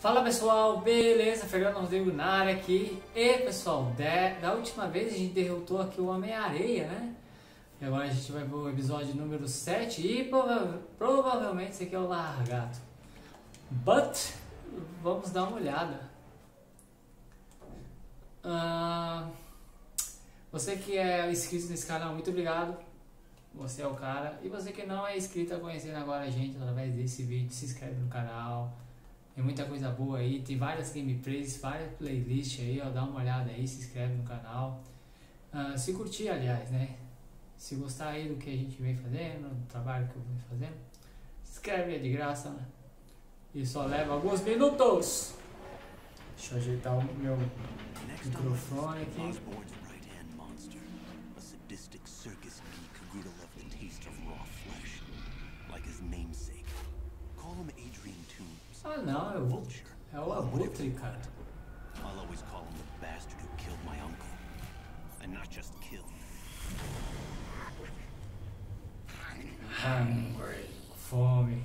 Fala pessoal, beleza? Fernando Rodrigo Nari aqui. E pessoal, da última vez a gente derrotou aqui o Homem-Areia, né? E agora a gente vai pro episódio número 7 e provavelmente esse aqui é o Largato. But, vamos dar uma olhada. Você que é inscrito nesse canal, muito obrigado. Você é o cara. E você que não é inscrito, tá conhecendo agora a gente através desse vídeo, se inscreve no canal. Tem muita coisa boa aí, tem várias gameplays, várias playlists aí, ó, dá uma olhada aí, se inscreve no canal. Se curtir, aliás, né? Se gostar aí do que a gente vem fazendo, do trabalho que eu venho fazendo, se inscreve, é de graça, né? E só leva alguns minutos. Deixa eu ajeitar o meu microfone aqui. Ah não, é o Abutre, cara. I'll always call him the bastard who killed my uncle. And not just killed. Hungry. Fome.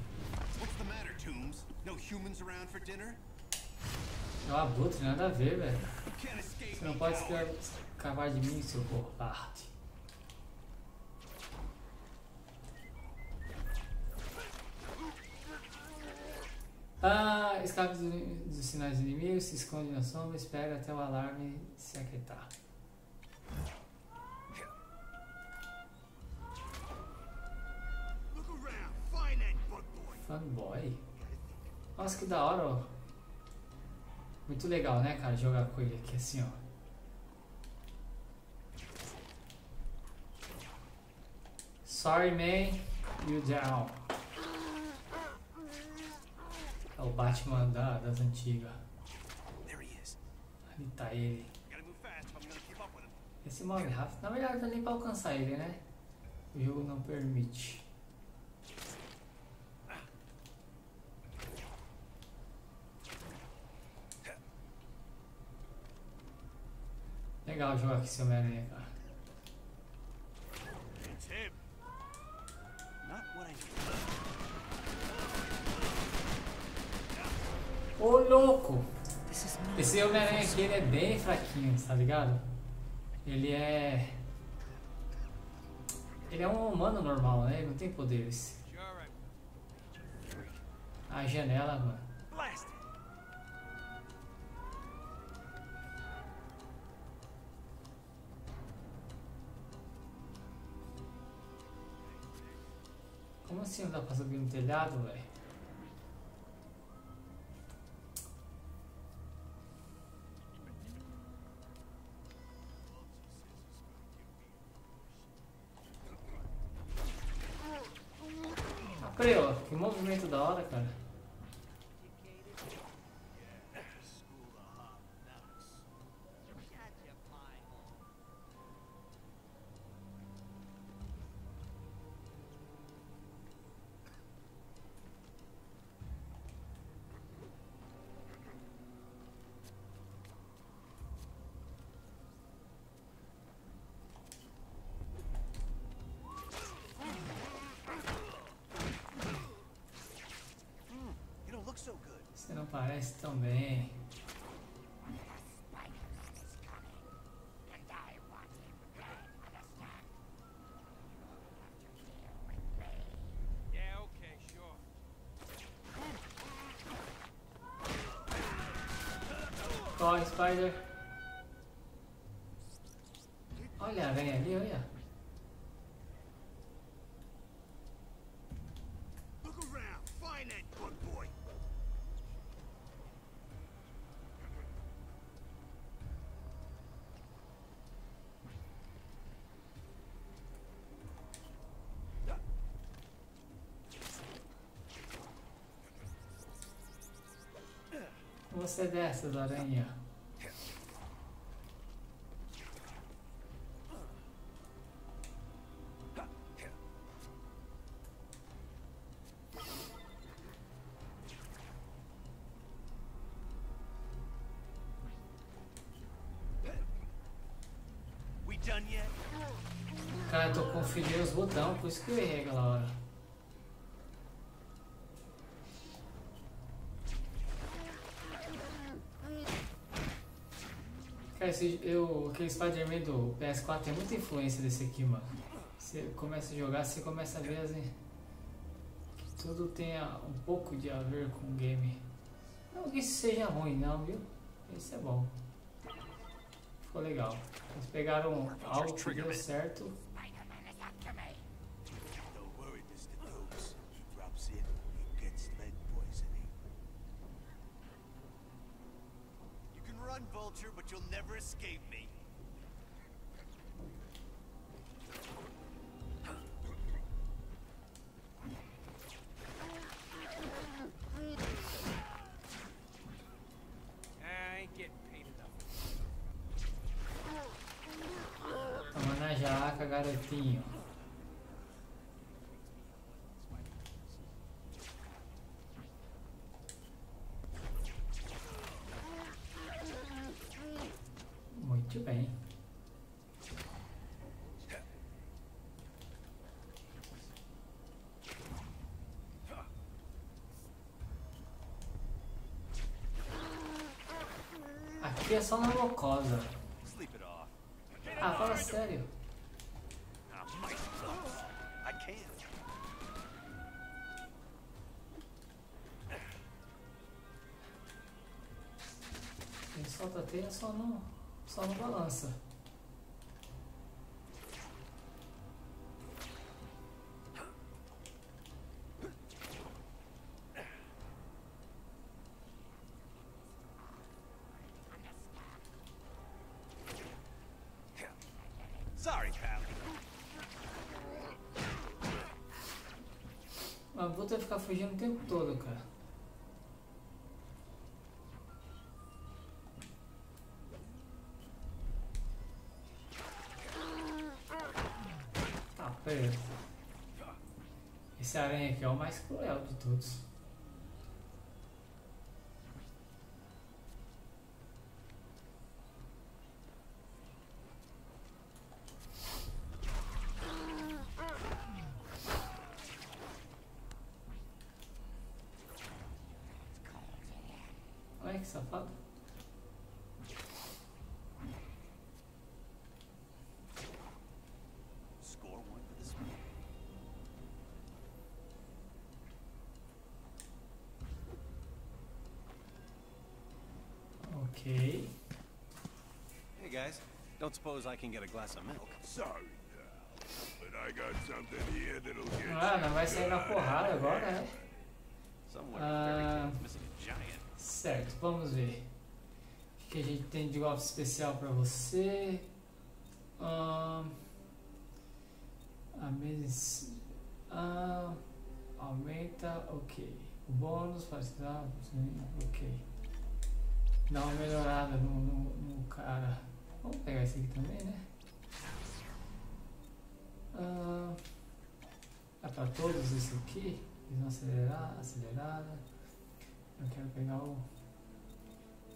What's the matter, Tombs? No humans around for dinner? É o Abutre, nada a ver, velho. Você não pode escapar de mim, seu covarde. Escape dos sinais inimigos, se esconde na sombra, espera até o alarme se aquietar. Fanboy? Nossa, que da hora, ó. Muito legal, né, cara, jogar com ele aqui assim, ó. Sorry, man, you down. É o Batman das antigas. Ali tá ele. Esse move rápido, na verdade dá nem pra alcançar ele, né? O jogo não permite. Legal jogar aqui, seu Homem-Aranha, cara. Ô louco! Esse Homem-Aranha aqui, ele é bem fraquinho, tá ligado? Ele é um humano normal, né? Ele não tem poderes. A janela, mano. Como assim não dá pra subir no telhado, velho? Olha, ó, que movimento da hora, cara. Você não parece tão bem. Corre, Spider. Olha, vem ali, olha. Você é dessas, aranha. Cara, eu tô conferindo os botões, por isso que eu errei aquela hora. Cara, aquele Spider-Man do PS4 tem muita influência desse aqui, mano. Você começa a jogar, você começa a ver assim, que tudo tem um pouco de a ver com o game. Não que isso seja ruim não, viu? Isso é bom. Ficou legal. Eles pegaram algo que deu certo. Vulture, but you'll never escape me. I ain't getting paid enough. Toma na jaca, garotinho. Bem, aqui é só uma loucosa. Ah, fala sério. Quem solta a teia só não balança. Sorry, pal. O Abutre vai ficar fugindo o tempo todo, cara. Esse aranha aqui é o mais cruel de todos. Olha que safado. Hey guys, don't suppose I can get a glass of milk? Sorry, but I got something here that'll get you. Ah, não vai sair na porrada agora, né? Certo, vamos ver. O que a gente tem de golpe especial pra você? Aumenta, ok. O bônus faz dar, ok. Dá uma melhorada no cara. Vamos pegar esse aqui também, né? É pra todos isso aqui. Eles vão acelerar, acelerada. Eu quero pegar o...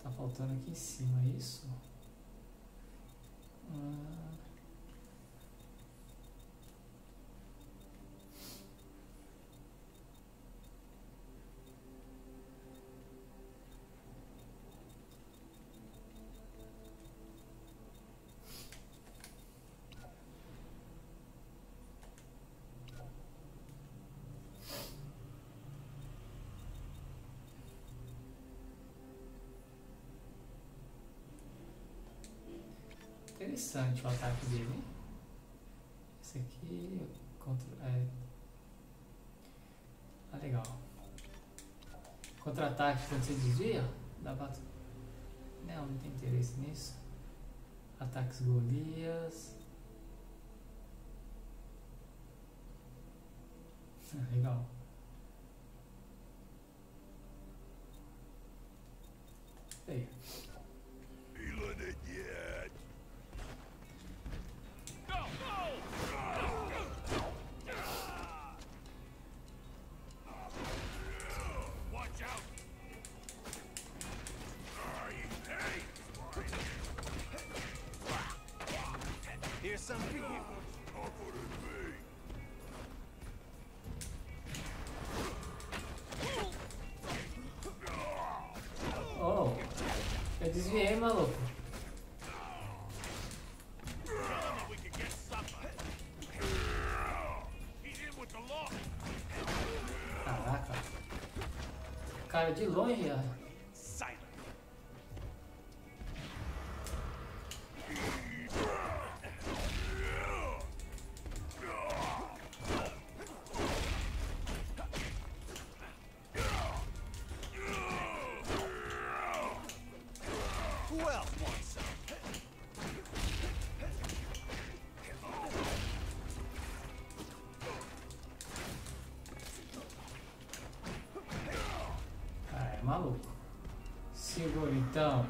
Tá faltando aqui em cima, isso? Interessante o ataque dele, hein? Esse aqui tá legal. Contra-ataque quando você desvia, dá pra... Não tem interesse nisso. Ataques Golias. Legal. Aí. Oh, eu desviei, maluco. cara de longe, ó. Maluco, segura então.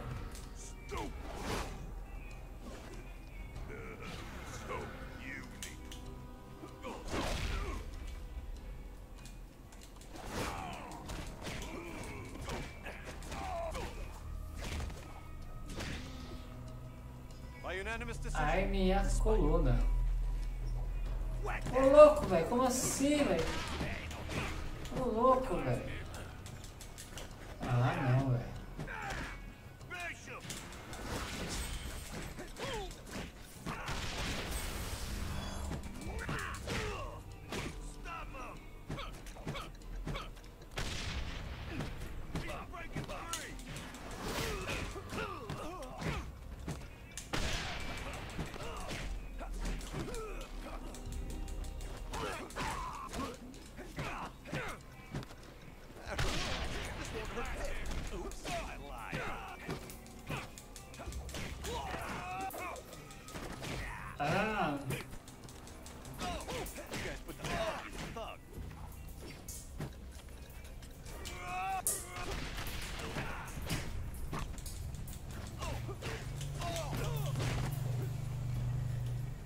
Ai, minha coluna. Ô louco, velho, como assim, velho? Ô louco, velho. Ah, não, velho.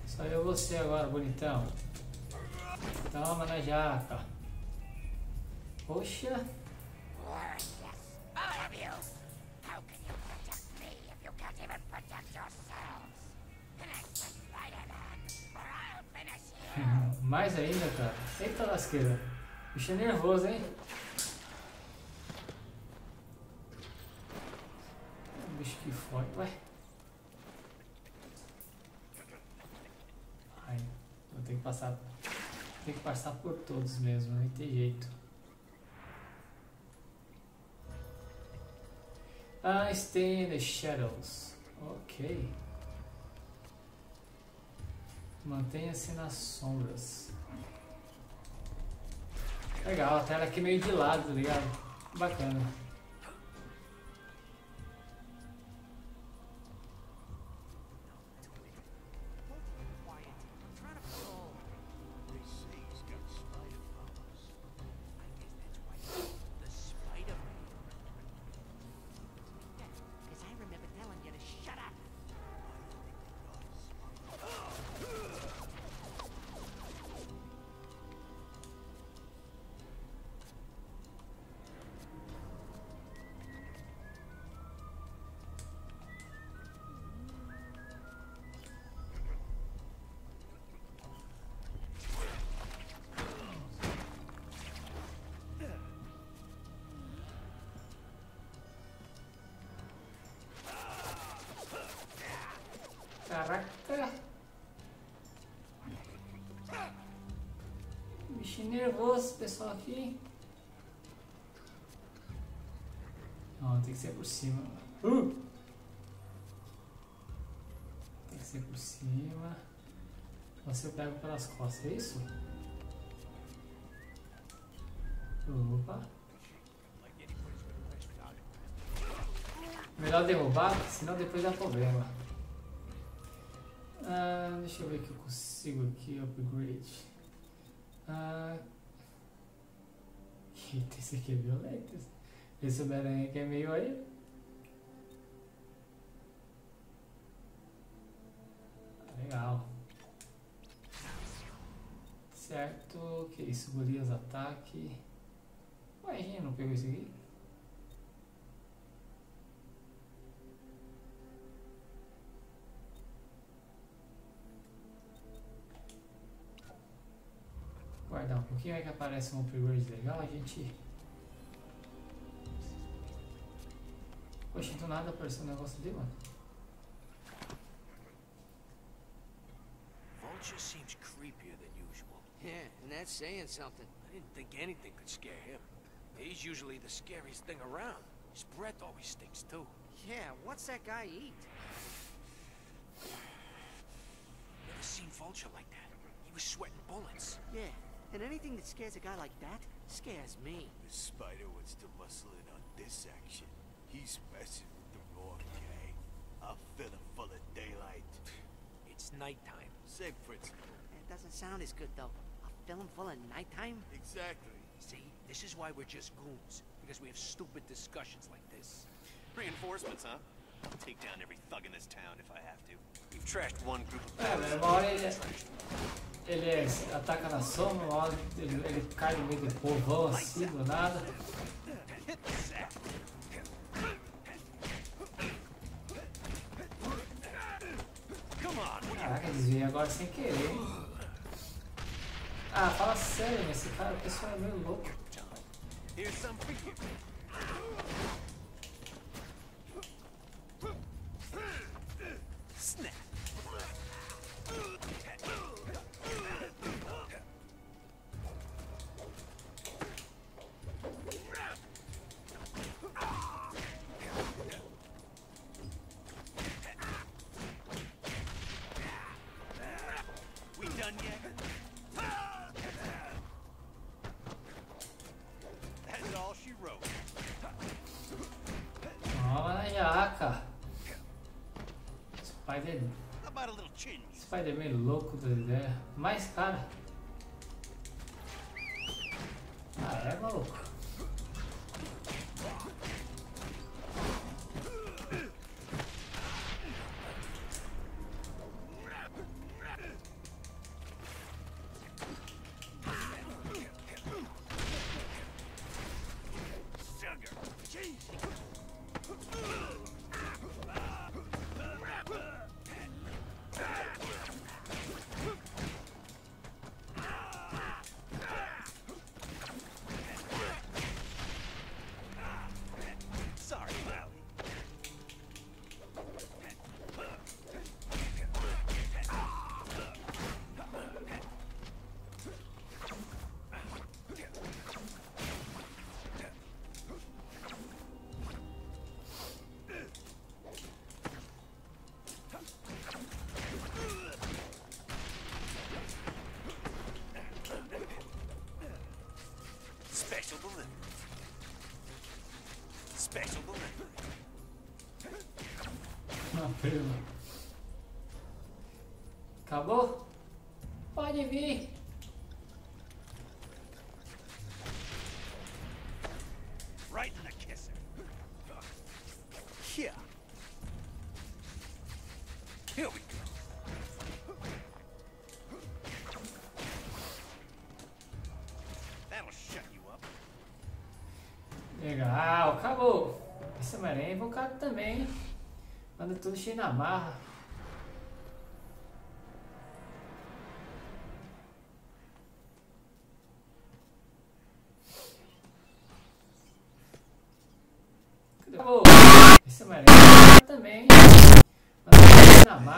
Só eu você agora, bonitão. Toma na jaca. Poxa. Mais ainda, cara. Eita lasqueira. Bicho é nervoso, hein? O bicho que foi, ué. Ai, vou ter que passar. Tem que passar por todos mesmo, não tem jeito. Ah, stay in the shadows. Ok. Mantenha-se nas sombras. Legal, a tela aqui meio de lado, tá ligado? Bacana. Caraca! Bicho nervoso, pessoal, aqui. Não, tem que ser por cima. Tem que ser por cima. Você pega pelas costas, é isso? Opa! Melhor derrubar, senão depois dá problema. Deixa eu ver o que eu consigo aqui, upgrade. Eita, esse aqui é violento. Esse Homem-Aranha aqui é meio aí. Legal. Certo, que isso, Golias ataque. Ué, a gente não pegou isso aqui? Guardar um pouquinho, aí que aparece um upgrade legal, a gente... Poxa, do nada apareceu um negócio ali, mano. Vulture seems creepier than usual. Yeah, and that's saying something. I didn't think anything could scare him. He's usually the scariest thing around. His breath always stinks, too. Yeah, what's that guy eat? Never seen Vulture like that. He was sweating bullets. Yeah, and anything that scares a guy like that scares me. The spider wants to muscle in on this action. He's messing with the wrong gang. I'll fill him full of daylight. It's nighttime. Same principle. That doesn't sound as good, though. I'll fill him full of nighttime? Exactly. See, this is why we're just goons. Because we have stupid discussions like this. Reinforcements, huh? I'll take down every thug in this town if I have to. We've trashed one group of... É, uma hora ele ataca na sombra, uma hora ele cai no meio do povão assim, do nada. Caraca, desviei agora sem querer. Ah, fala sério, esse cara, o pessoal é meio louco. Spider-Man louco da ideia. Mas, cara. Ah, é maluco. Acabou? Pode vir! Right in the kisser. Yeah. Here we go. That'll shut you up. Legal, acabou! Esse Homem-Aranha é invocado também. Manda tudo cheio na marra. Acabou. Esse Homem-Aranha é invocado também. Manda tudo cheio na marra.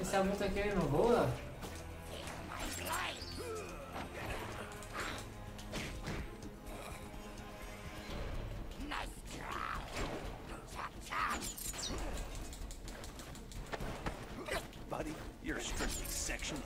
Esse Abutre aqui ele não voa? Buddy, you're strictly section.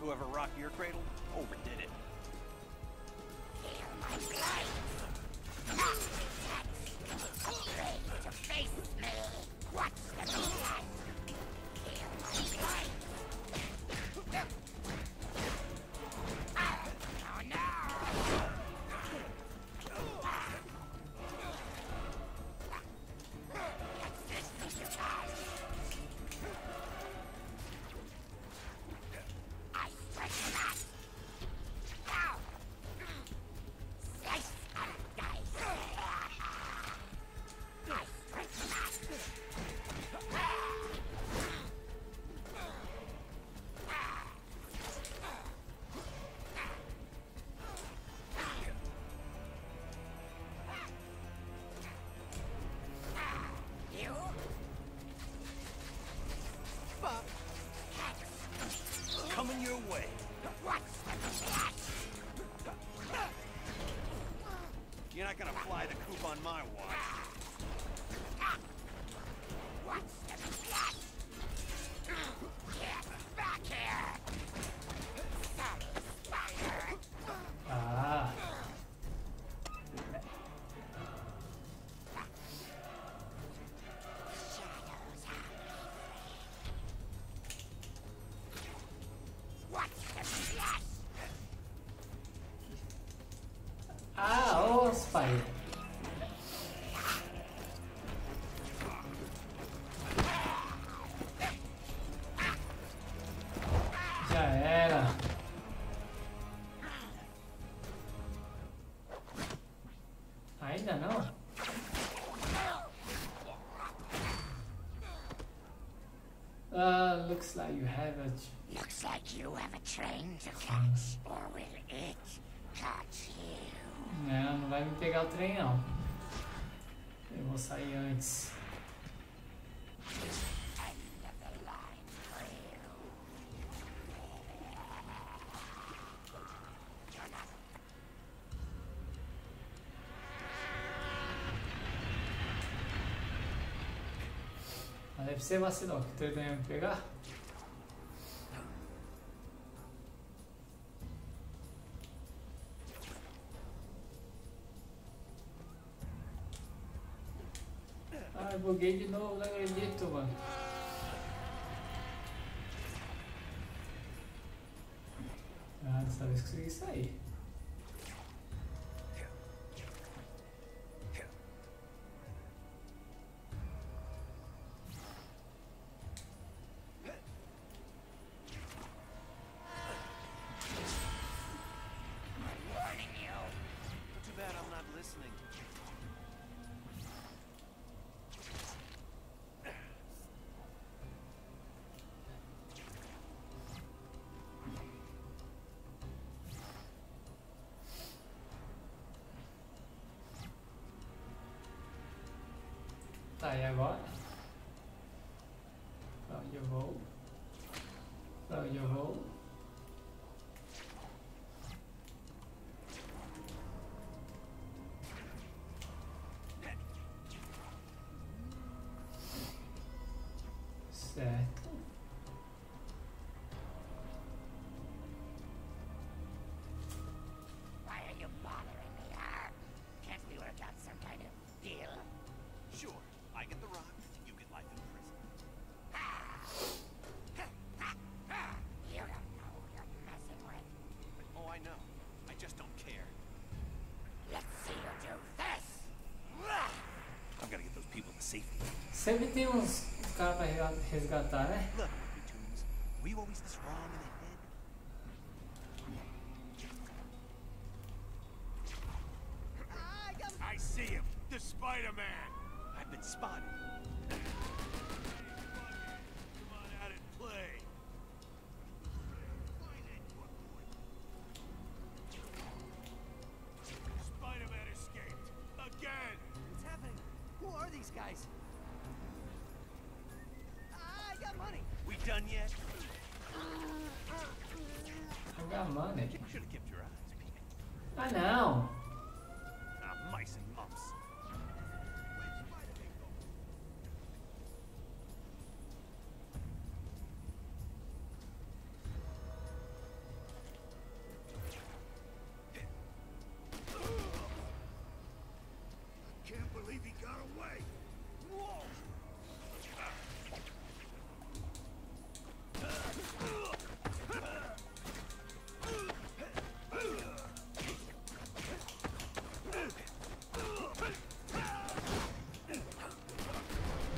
Whoever rocked your cradle overdid it. Feel my life. Nothing can to face me. What's the meaning? Feel my life. Oh no! You're not gonna fly the coop on my watch. What's the plot? Get back here! Some spider! Ah. Shadows are what's the plot? Ah, oh, Spider. Já era. Ainda não. Looks like you have a train to catch, or will it catch you? Não, não vai me pegar o trem não. Eu vou sair antes. Mas deve ser vacilão que o trem vai me pegar. Ah, buguei de novo, não acredito, mano. Ah, dessa vez consegui sair. Tá, e agora? Pra onde eu vou? Pra onde eu vou? Certo. Why are you bothering me? Can't we work out some kind of deal? Sure. I get the rock, you get life in prison. You don't know who you're messing with. Oh, I know. I just don't care. Let's see you do this! I've got to get those people to safety. Sempre tem uns caras pra resgatar, né? Look, you tombs. Were you always this wrong in the head? I see him! The Spider-Man! I've been spotted. Hey, come on out and play. Spider-Man escaped again. What's happening? Who are these guys? I got money. We done yet? I got money. You should have kept your eyes peeled. I know. Mice and mumps.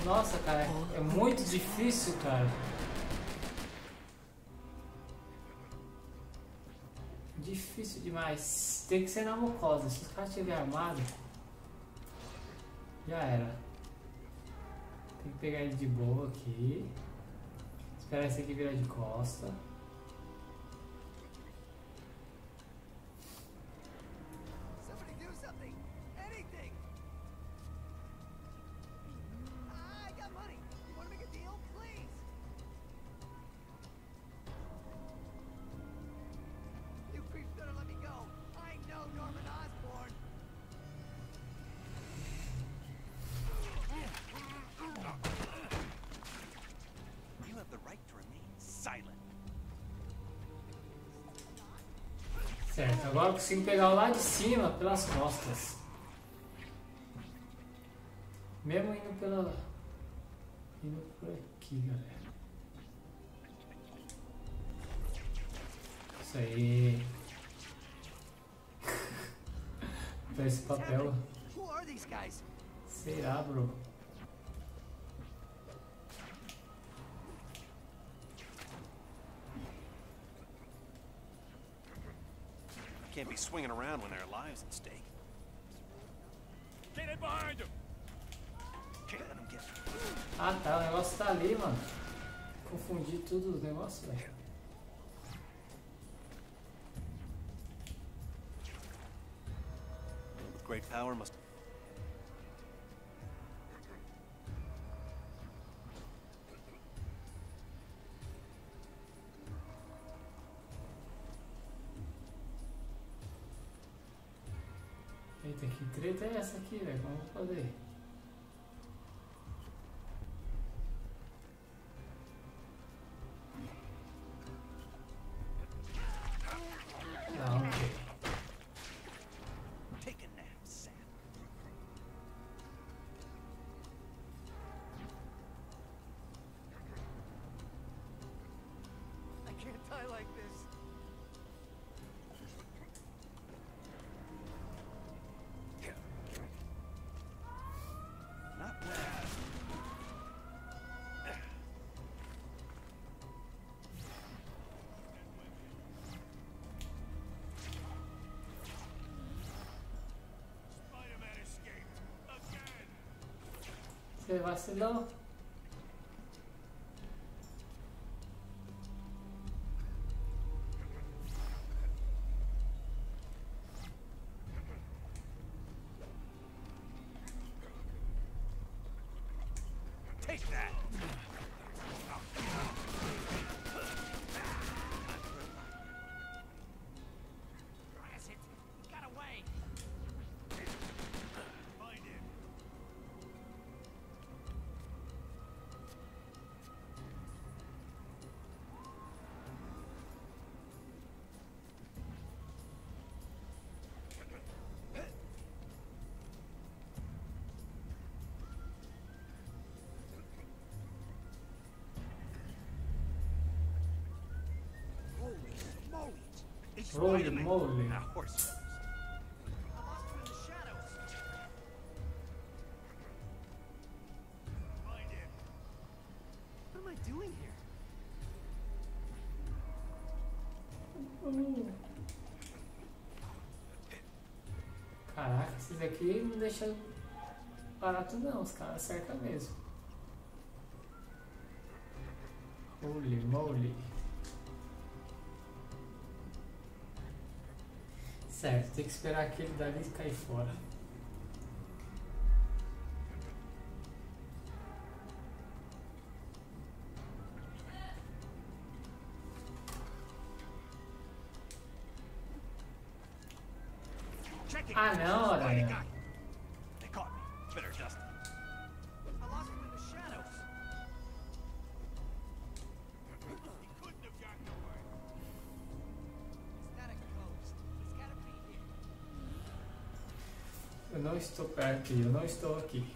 Nossa, cara, é muito difícil, cara. Difícil demais. Tem que ser na mucosa. Se os caras estiverem armados, já era. Tem que pegar ele de boa aqui. Esperar esse aqui virar de costa. Certo, agora eu consigo pegar o lá de cima pelas costas. Mesmo indo pela... indo por aqui, galera. Isso aí. Então esse papel... será, bro? Can't be swinging around when their lives at stake. Get in behind him. Can't let him get. Ah, tá, o negócio tá ali, mano. Confundi tudo os negócios, velho. With great power must. Eita, que treta é essa aqui, velho? Como eu vou fazer? Não, ok. Você vacilou? Take that. Holy moly. What am I doing here? Caraca, esses aqui não deixam barato não, os caras acertam mesmo. Holy moly. Certo, tem que esperar aquele dali cair fora. Ah, não, olha. Eu não estou perto, eu não estou aqui.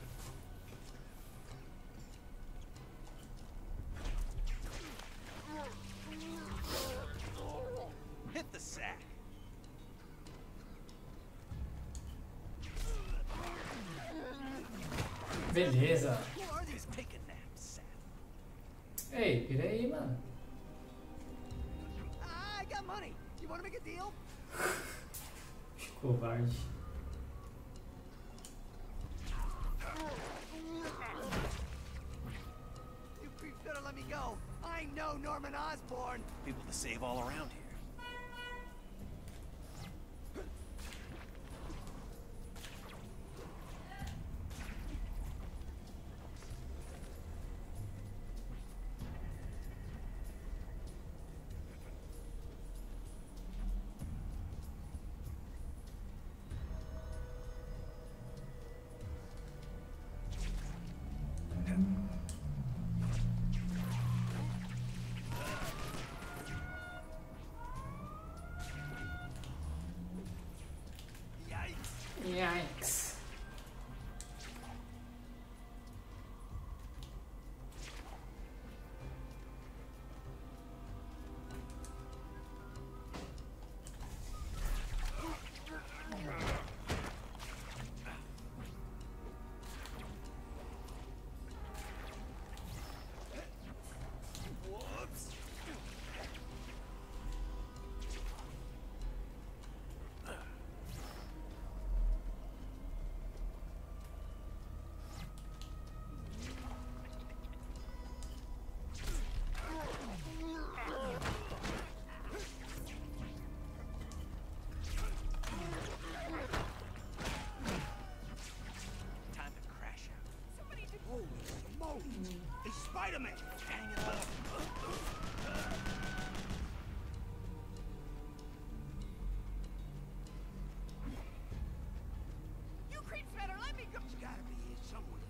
Beleza. Ei, pirei, mano. Que covarde. Yikes. It's Spider-Man! Hang it up! You creep better, let me go! You gotta be here somewhere.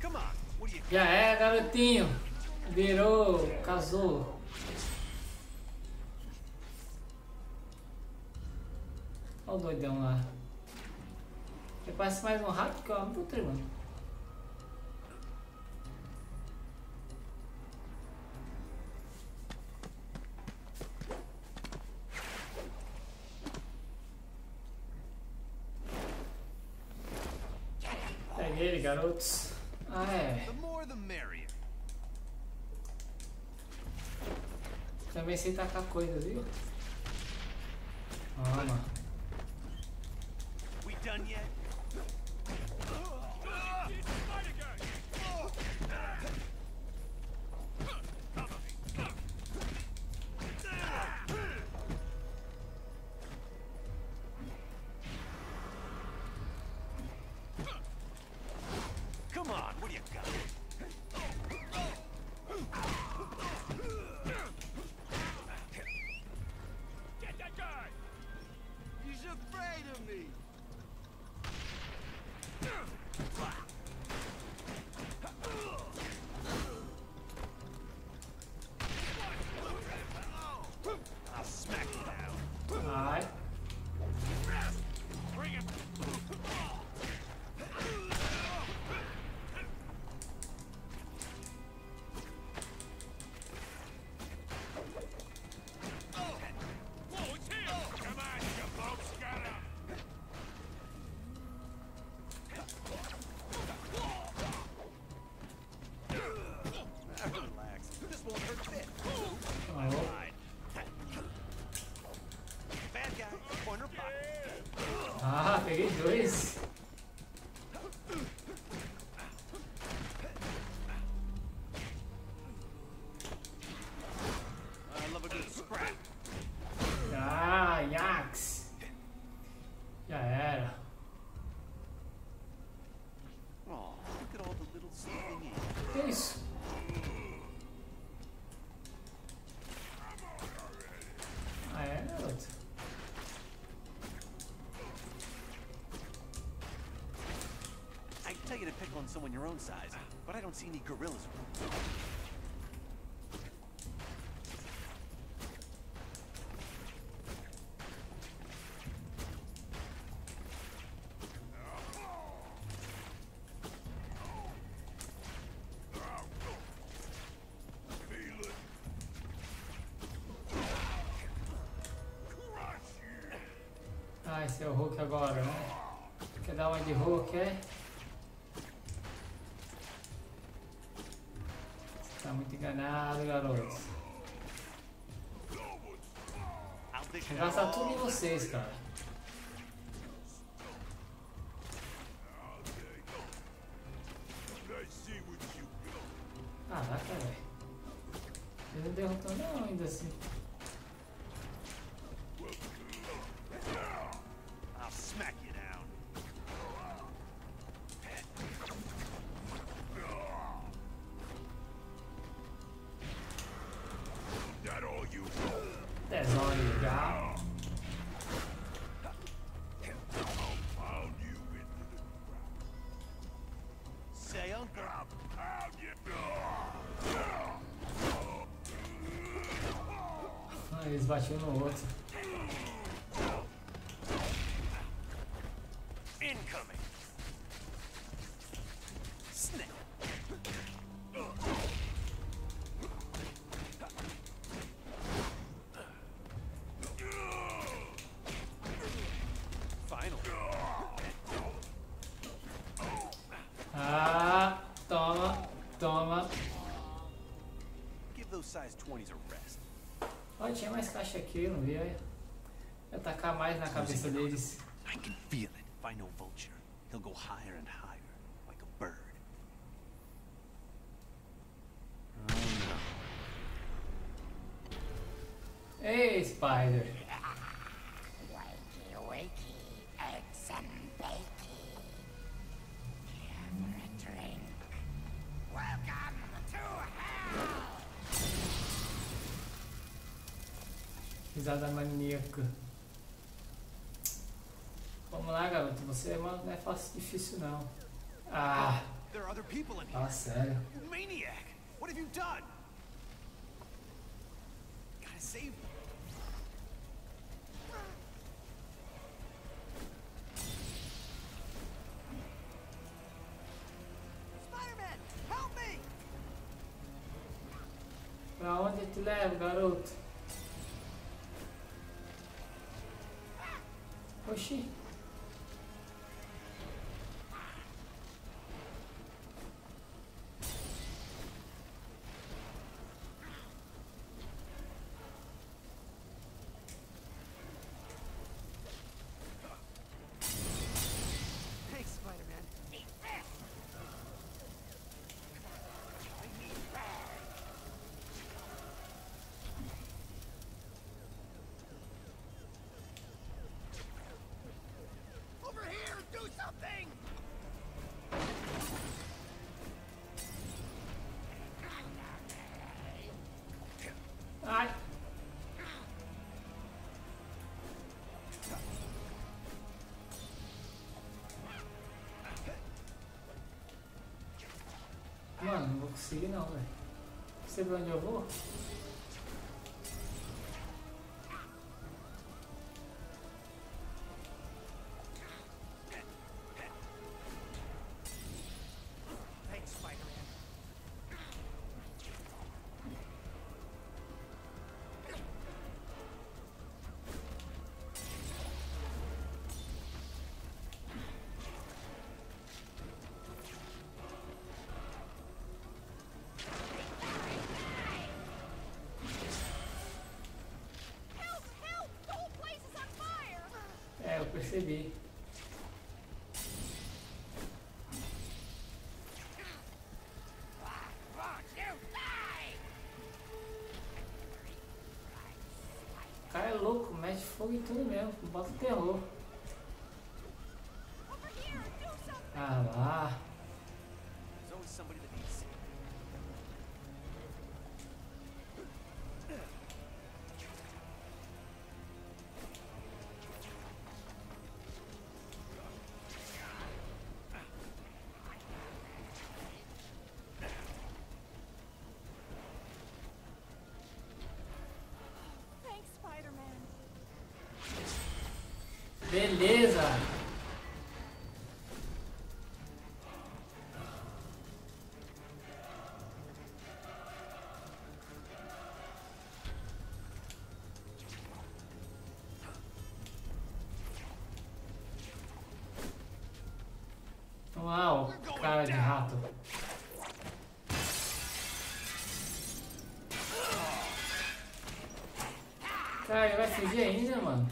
Come on! What do you think? Já é, garotinho! Virou, casou! Olha o doidão lá. Ele parece mais um rato que o Abutre, mano. Peguei ele, garotos. Ah, é. Também sei tacar coisas, viu? Toma. Peguei dois. Ah, Yax. Já era. Que isso? Ah, é, garoto. Someone your own size, but I don't see any gorillas. Ah, esse é o Hulk agora, né? Quer dar uma de Hulk, é? Tá muito enganado, garoto. Vou gastar tudo em vocês, cara. Caraca, velho. Ele não derrotou não ainda assim. Eles batiam no outro. Incoming. Snap. Final. Ah, toma, toma. Give those size 20s a rest. Ó, oh, tinha mais caixa aqui, não vi. Vai atacar mais na cabeça deles. I can feel it. If I know Vulture, he'll go higher and higher, like a bird. Oh, no. Hey, Spider. Wakey, wakey, eggs and bakey. Have a drink. Welcome to hell. Risada maníaca. Vamos lá, garoto. Você, mano, não é fácil, difícil não. Ah, fala sério. Maniac, what have you done? Gotta save. Spider-Man, help me! Pra onde te levo, garoto? Oxi. Mano, não vou conseguir não, velho. Você vê onde eu vou? Percebi. O cara é louco, mete fogo em tudo mesmo, bota terror. Ah lá. Beleza! Uau, cara de rato. Caralho, vai fugir ainda, mano?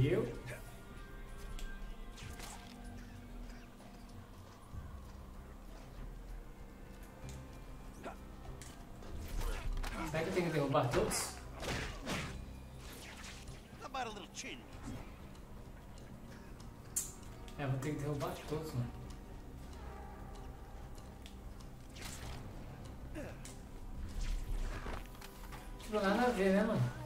You? Será que eu tenho que derrubar todos? É, vou ter que derrubar todos, mano. Não tem nada a ver, né, mano?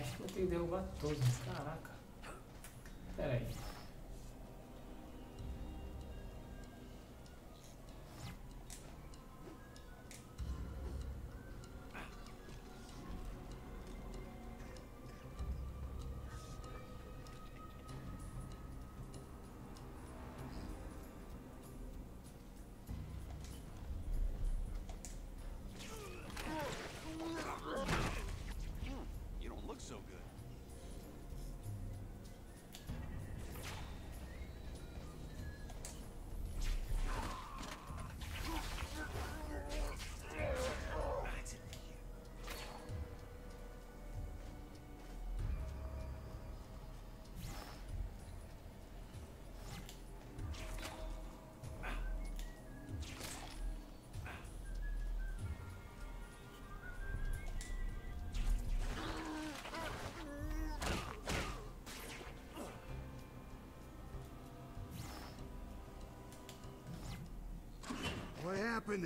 Acho que vou ter que derrubar todos, caraca. Pera aí.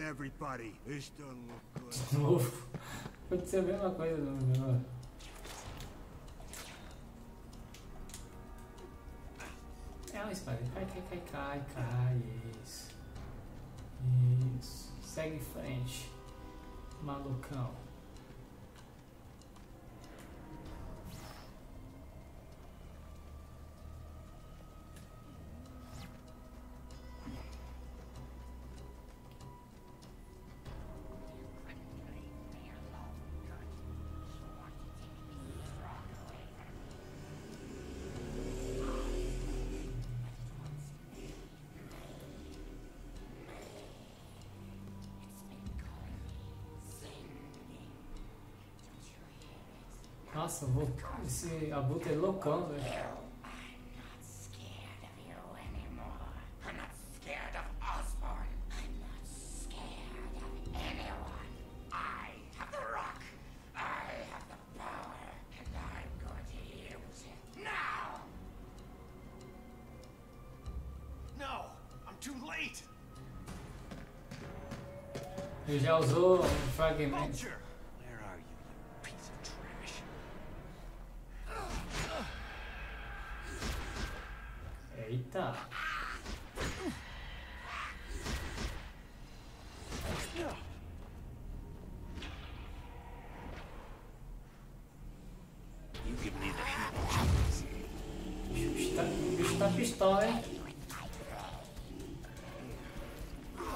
Everybody, this doesn't look good. De novo, aconteceu a mesma coisa do menor. É um Spider, cai, isso. Isso, segue em frente, malucão. Nossa, esse Abutre é loucão, velho. Ele já usou um fragmento. Eita! O bicho tá pistola, hein?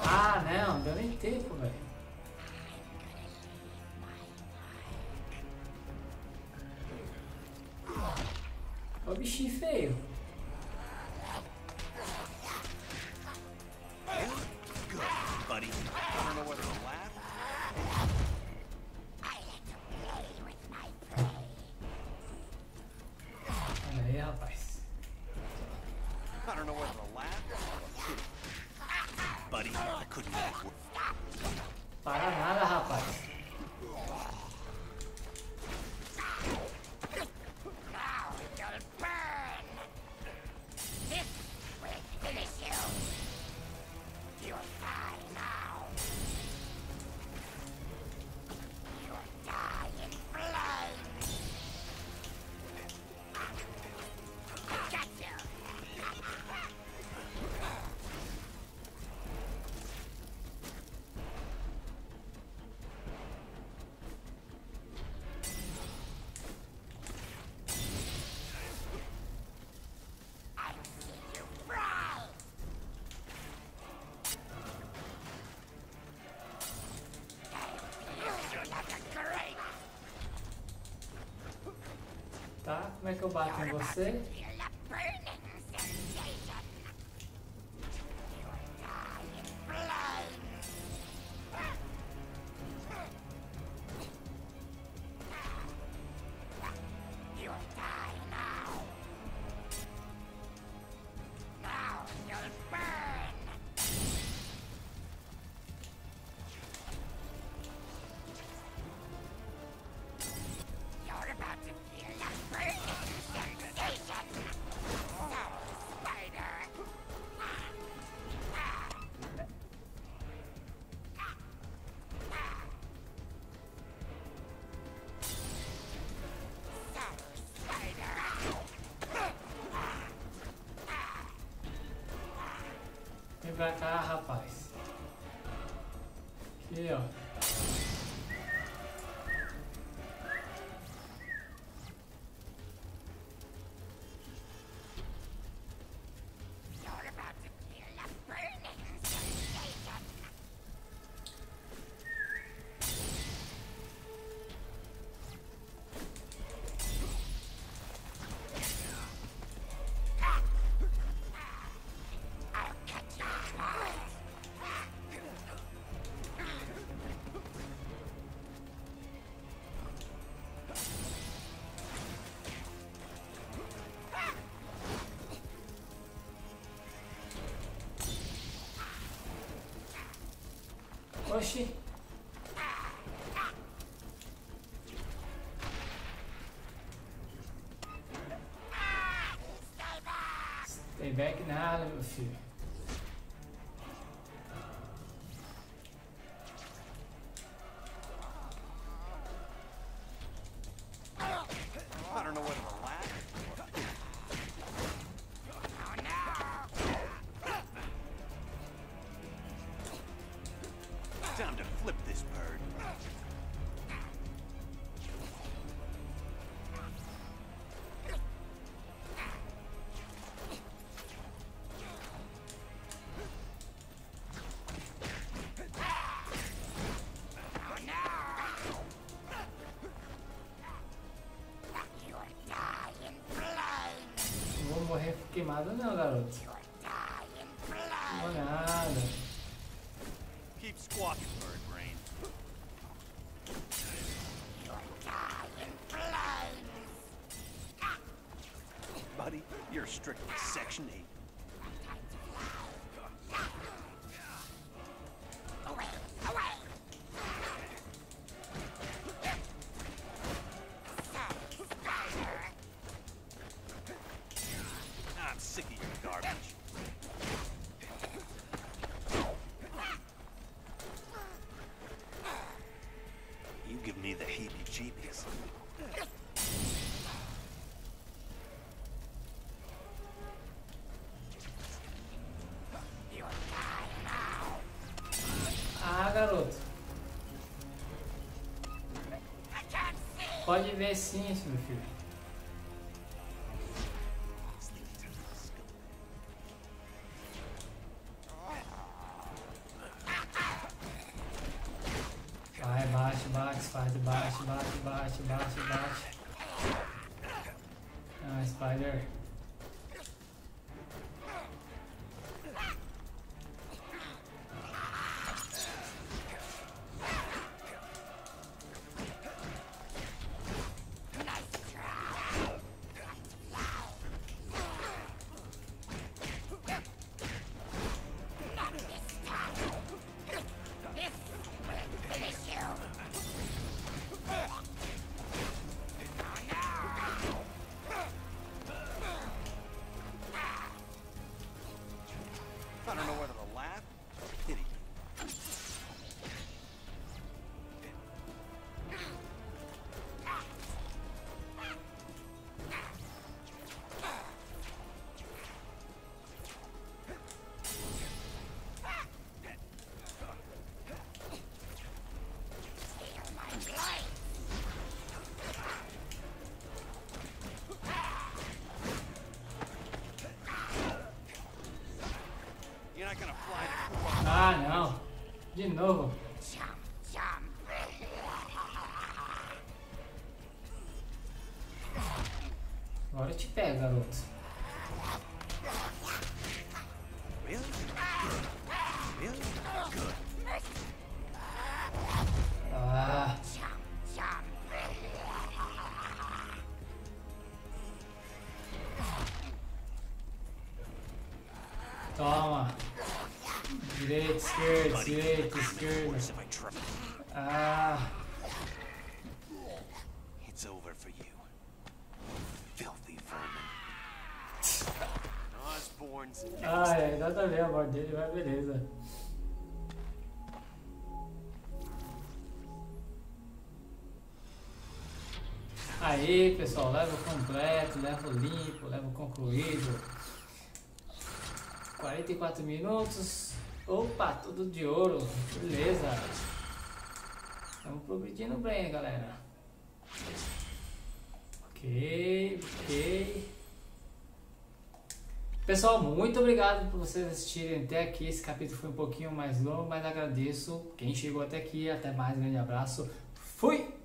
Ah, não, deu nem tempo, velho. Olha o bichinho feio. I don't know whether to laugh or to buddy, I couldn't make it. Para nada, rapaz. Tá, como é que eu bato em você? Pra cá, rapaz. Aqui, ó. Oxi. Stay back nada, meu filho. Queimado não, garoto. Não é nada. Keep squawking, bird brain. Buddy, you're strictly Section 8. Garoto, pode ver sim isso, meu filho. Vai, bate, bate, faz de baixo, bate, bate, bate, bate. Ah, Spider. Ah, não. De novo. Agora eu te pego, garoto. Ah. Toma. Direita, esquerda, direita, esquerda. Ah. It's over for you. Ah, é, dá pra ver a morte dele, mas beleza. Aí, pessoal, level completo, level limpo, level concluído. 44 minutos. Opa, tudo de ouro. Beleza. Estamos progredindo bem, galera. Ok, ok. Pessoal, muito obrigado por vocês assistirem até aqui. Esse capítulo foi um pouquinho mais longo, mas agradeço quem chegou até aqui. Até mais, um grande abraço. Fui!